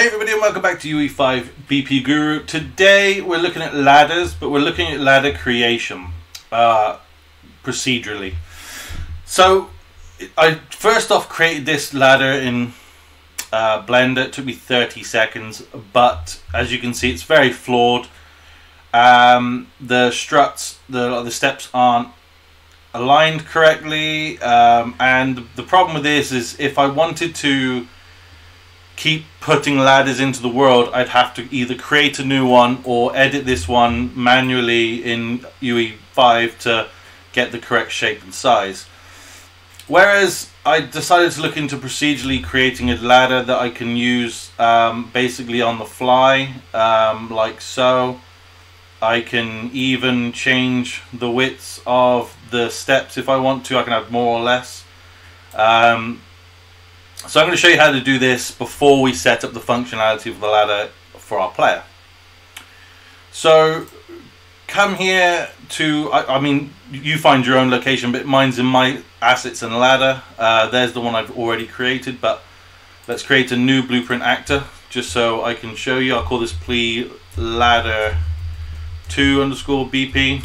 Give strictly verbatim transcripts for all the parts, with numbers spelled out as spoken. Hey everybody and welcome back to U E five B P Guru. Today we're looking at ladders, but we're looking at ladder creation uh, procedurally. So I first off created this ladder in uh, Blender. It took me thirty seconds, but as you can see it's very flawed. Um, the struts, the, the steps aren't aligned correctly, um, and the problem with this is if I wanted to keep putting ladders into the world, I'd have to either create a new one or edit this one manually in U E five to get the correct shape and size. Whereas I decided to look into procedurally creating a ladder that I can use um, basically on the fly, um, like so. I can even change the widths of the steps if I want to. I can have more or less. Um, So I'm going to show you how to do this before we set up the functionality of the ladder for our player. So come here to, I, I mean, you find your own location, but mine's in my assets and ladder. Uh, there's the one I've already created, but let's create a new blueprint actor just so I can show you. I'll call this Plea Ladder two underscore B P.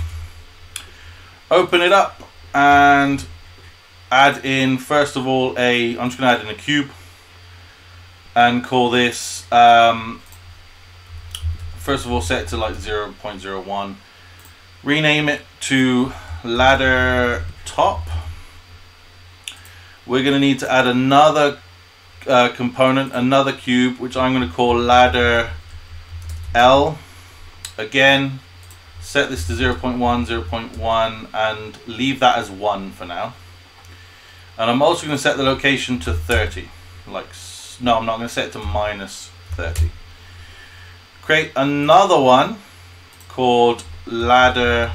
Open it up and add in, first of all, a, I'm just going to add in a cube and call this, um, first of all, set it to like zero point zero one. Rename it to ladder top. We're going to need to add another uh, component, another cube, which I'm going to call ladder L. Again, set this to zero point one, zero point one, and leave that as one for now. And I'm also going to set the location to thirty. Like, no, I'm not going to set it to minus thirty. Create another one called ladder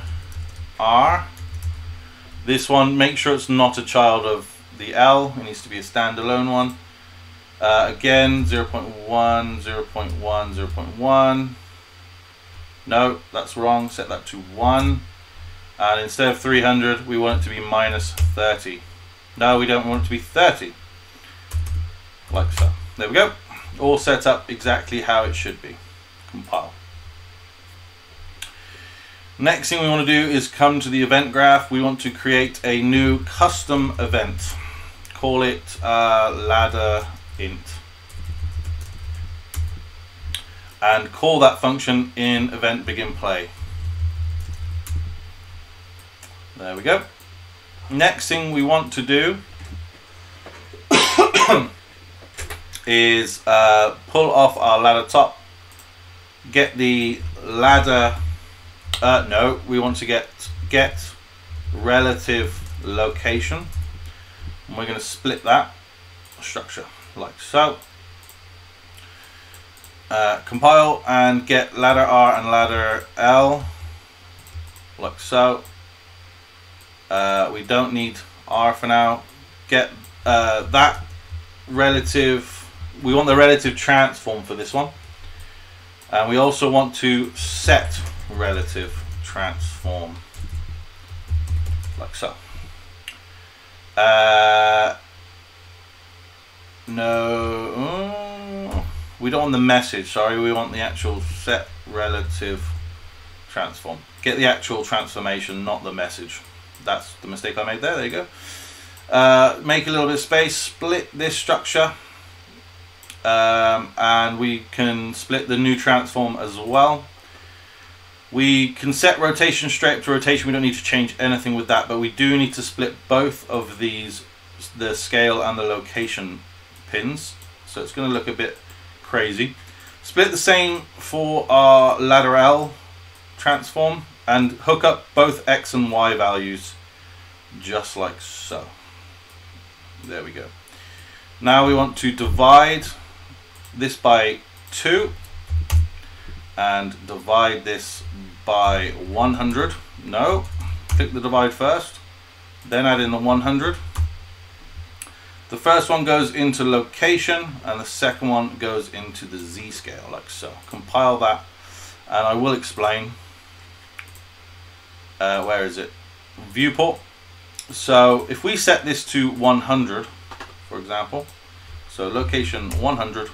R. This one, make sure it's not a child of the L. It needs to be a standalone one. Uh, again, zero point one, zero point one, zero point one. No, that's wrong. Set that to one. And instead of three hundred, we want it to be minus thirty. No, we don't want it to be thirty, like so. There we go, all set up exactly how it should be. Compile. Next thing we want to do is come to the event graph. We want to create a new custom event. Call it uh, ladder int. And call that function in event begin play. There we go. Next thing we want to do is uh, pull off our ladder top, get the ladder, uh, no, we want to get, get relative location, and we're going to split that structure like so, uh, compile and get ladder R and ladder L like so. Uh, we don't need R for now. Get uh, that relative, we want the relative transform for this one, and we also want to set relative transform like so. Uh, no, we don't want the message, sorry, we want the actual set relative transform. Get the actual transformation, not the message. That's the mistake I made there. There you go. Uh, make a little bit of space, split this structure, um, and we can split the new transform as well. We can set rotation straight up to rotation. We don't need to change anything with that, but we do need to split both of these, the scale and the location pins. So it's going to look a bit crazy. Split the same for our ladder L transform, and hook up both X and Y values just like so. There we go. Now we want to divide this by two and divide this by one hundred. No, click the divide first, then add in the one hundred. The first one goes into location and the second one goes into the Z scale like so. Compile that and I will explain. Uh, where is it? Viewport. So if we set this to one hundred, for example, so location one hundred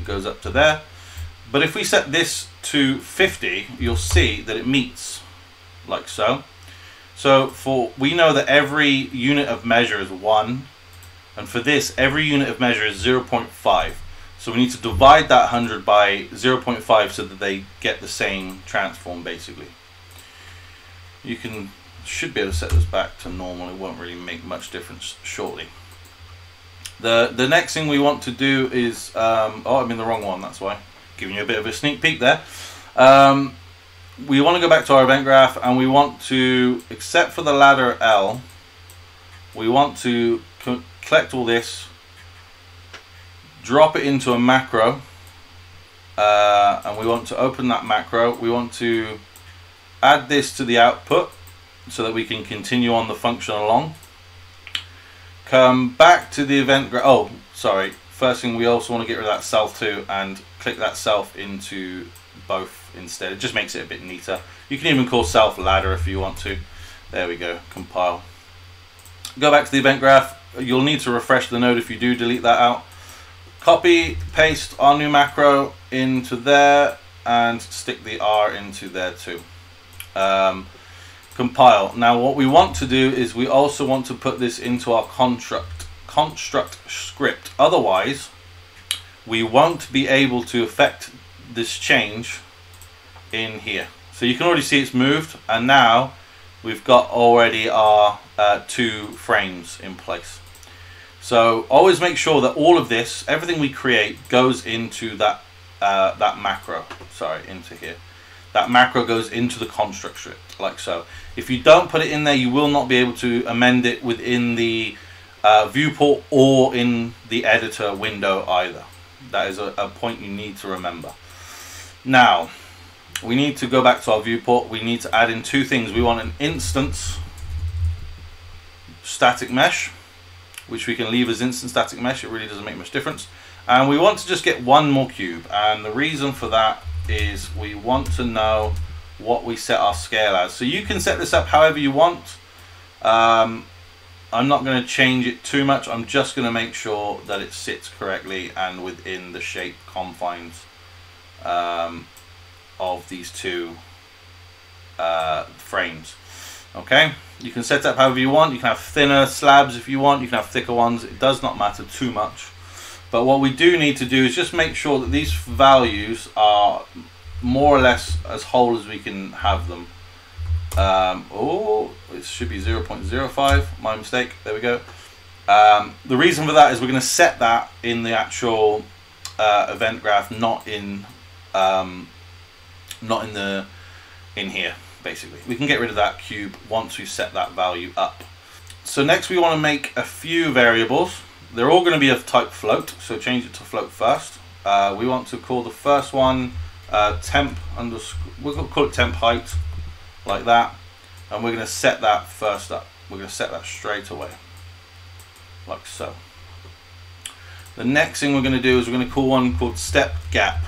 It goes up to there. But if we set this to fifty, you'll see that it meets, like so. So for, we know that every unit of measure is one, and for this, every unit of measure is zero point five. So we need to divide that one hundred by zero point five so that they get the same transform, basically. You can, should be able to set this back to normal. It won't really make much difference shortly. The, the next thing we want to do is, um, oh, I'm in the wrong one, that's why. Giving you a bit of a sneak peek there. Um, we want to go back to our event graph, and we want to, except for the ladder L, we want to co collect all this, drop it into a macro, uh, and we want to open that macro. We want to add this to the output so that we can continue on the function along. Come back to the event graph. Oh, sorry. First thing, we also want to get rid of that self too, and click that self into both instead. It just makes it a bit neater. You can even call self ladder if you want to. There we go. Compile. Go back to the event graph. You'll need to refresh the node if you do delete that out. Copy, paste our new macro into there, and stick the R into there too. Um, compile. Now what we want to do is we also want to put this into our construct construct script. Otherwise, we won't be able to affect this change in here. So you can already see it's moved, and now we've got already our uh, two frames in place. So always make sure that all of this, everything we create, goes into that uh, that macro. Sorry, into here. That macro goes into the construct script, like so. If you don't put it in there, you will not be able to amend it within the uh, viewport or in the editor window either. That is a, a point you need to remember. Now, we need to go back to our viewport. We need to add in two things. We want an instance static mesh, which we can leave as instance static mesh. It really doesn't make much difference. And we want to just get one more cube. And the reason for that is we want to know what we set our scale as. So you can set this up however you want. Um, I'm not going to change it too much. I'm just going to make sure that it sits correctly and within the shape confines um, of these two uh, frames. Okay, you can set up however you want. You can have thinner slabs if you want. You can have thicker ones. It does not matter too much. But what we do need to do is just make sure that these values are more or less as whole as we can have them. Um, oh, it should be zero point zero five. My mistake. There we go. Um, the reason for that is we're going to set that in the actual uh, event graph, not in, um, not in the in here. Basically, we can get rid of that cube once we set that value up. So next we want to make a few variables. They're all going to be of type float, so change it to float first. Uh, we want to call the first one uh, temp underscore, we're going to call it temp height, like that, and we're going to set that first up. We're going to set that straight away, like so. The next thing we're going to do is we're going to call one called step gap,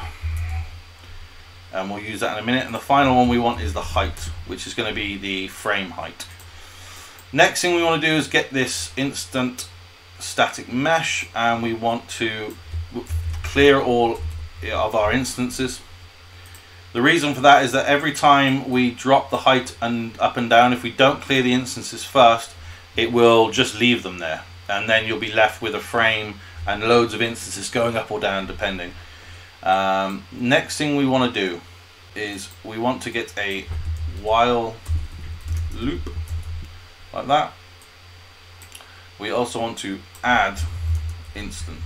and we'll use that in a minute. And the final one we want is the height, which is going to be the frame height. Next thing we want to do is get this instant static mesh, and we want to clear all of our instances. The reason for that is that every time we drop the height and up and down, if we don't clear the instances first, it will just leave them there, and then you'll be left with a frame and loads of instances going up or down depending. Um, next thing we want to do is we want to get a while loop, like that. We also want to add instance,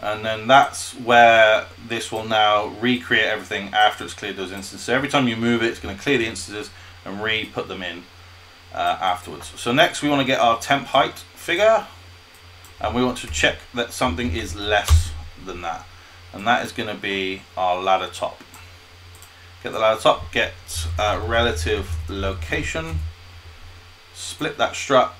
and then that's where this will now recreate everything after it's cleared those instances. So every time you move it, it's going to clear the instances and re-put them in uh, afterwards. So next we want to get our temp height figure, and we want to check that something is less than that. And that is going to be our ladder top. Get the ladder top, get uh, relative location, split that strut,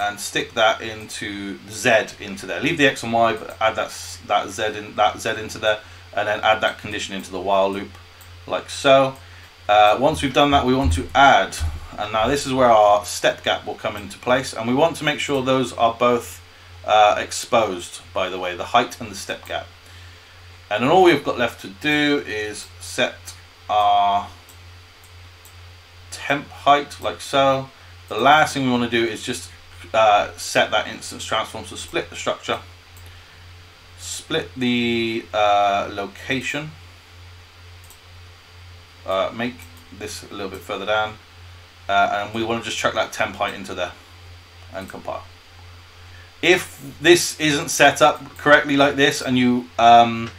and stick that into Z into there. Leave the X and Y, but add that that Z in that Z into there, and then add that condition into the while loop, like so. Uh, once we've done that, we want to add, and now this is where our step gap will come into place, and we want to make sure those are both uh, exposed, by the way, the height and the step gap. And then all we've got left to do is set our temp height like so. The last thing we want to do is just uh, set that instance transform, so split the structure, split the uh, location, uh, make this a little bit further down, uh, and we want to just chuck that temp height into there and compile. If this isn't set up correctly like this and you um,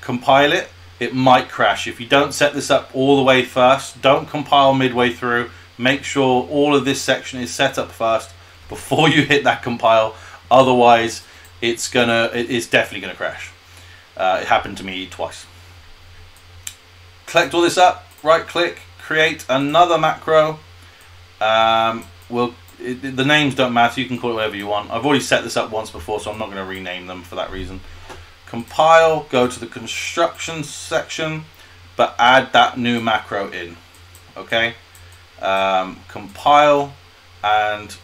compile it, it might crash. If you don't set this up all the way first, don't compile midway through. Make sure all of this section is set up first before you hit that compile. Otherwise, it's gonna, it's definitely gonna crash. Uh, it happened to me twice. Collect all this up. Right click, create another macro. Um, we'll, it, the names don't matter. You can call it whatever you want. I've already set this up once before, so I'm not going to rename them for that reason. Compile. Go to the construction section, but add that new macro in. Okay. Um, compile and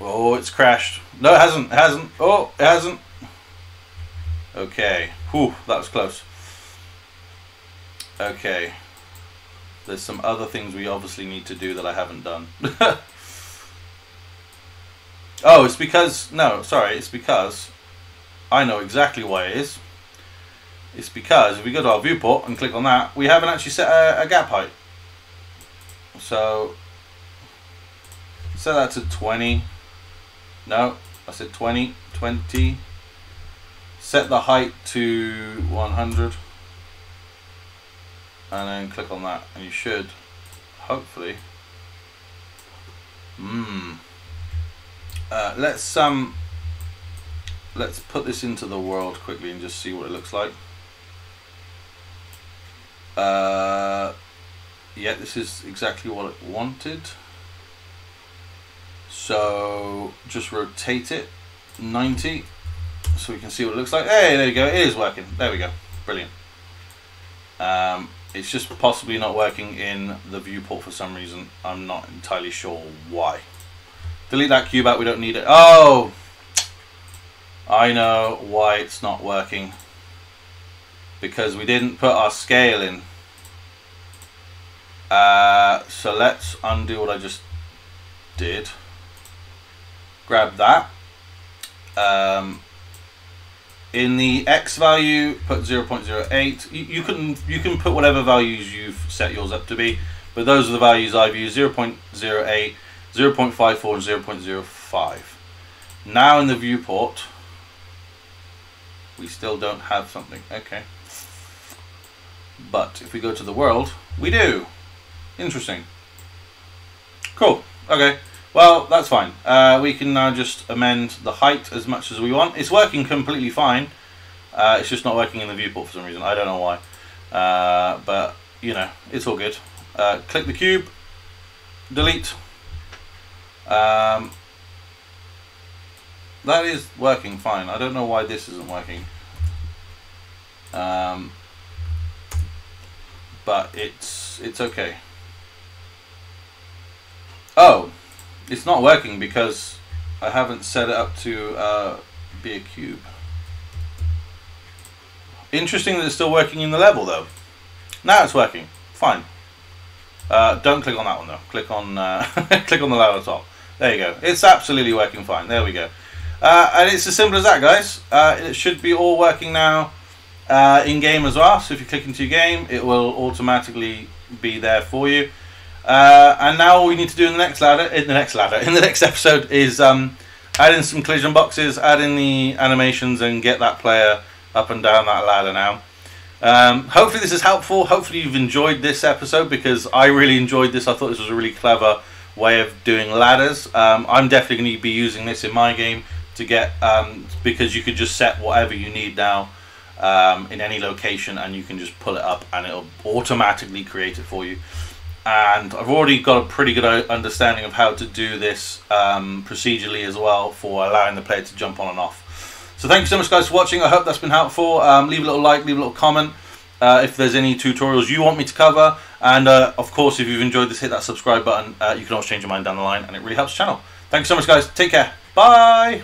oh, it's crashed. No, it hasn't. It hasn't. Oh, it hasn't. Okay. Whew, that was close. Okay. There's some other things we obviously need to do that I haven't done. Oh, it's because no, sorry. It's because I know exactly why it is. It's because if we go to our viewport and click on that, we haven't actually set a, a gap height. So set that to twenty. No, I said twenty. twenty. Set the height to one hundred. And then click on that. And you should, hopefully. Mm. Uh, let's, um, let's put this into the world quickly and just see what it looks like. Uh, yeah, this is exactly what it wanted. So just rotate it ninety so we can see what it looks like. Hey, there you go, it is working. There we go, brilliant. Um, it's just possibly not working in the viewport for some reason. I'm not entirely sure why. Delete that cube out, we don't need it. Oh, I know why it's not working. Because we didn't put our scale in. Uh, so let's undo what I just did. Grab that. Um, in the X value, put zero point zero eight. You, you can you can put whatever values you've set yours up to be, but those are the values I've used: zero point zero eight, zero point five four, and zero point zero five. Now in the viewport, we still don't have something. Okay. But if we go to the world, we do. Interesting. Cool. Okay. Well, that's fine. Uh, we can now just amend the height as much as we want. It's working completely fine. Uh, it's just not working in the viewport for some reason. I don't know why. Uh, but, you know, it's all good. Uh, click the cube. Delete. Um, that is working fine. I don't know why this isn't working. Um... But it's it's okay. Oh, it's not working because I haven't set it up to uh, be a cube. Interesting that it's still working in the level though. Now it's working. Fine. Uh, don't click on that one though. Click on uh, click on the level top. There you go. It's absolutely working fine. There we go. Uh, and it's as simple as that, guys. Uh, it should be all working now. Uh, in game as well, so if you click into your game, it will automatically be there for you. Uh, and now all we need to do in the next ladder, in the next ladder, in the next episode is um, add in some collision boxes, add in the animations, and get that player up and down that ladder now. Um, hopefully this is helpful. Hopefully you've enjoyed this episode because I really enjoyed this. I thought this was a really clever way of doing ladders. Um, I'm definitely going to be using this in my game to get um, because you could just set whatever you need now. Um, in any location, and you can just pull it up and it'll automatically create it for you. And I've already got a pretty good understanding of how to do this um, procedurally as well, for allowing the player to jump on and off. So thank you so much guys for watching. I hope that's been helpful. Um, leave a little like, leave a little comment uh, if there's any tutorials you want me to cover, and uh, of course if you've enjoyed this, hit that subscribe button. Uh, you can always change your mind down the line and it really helps the channel. Thanks so much, guys. Take care. Bye.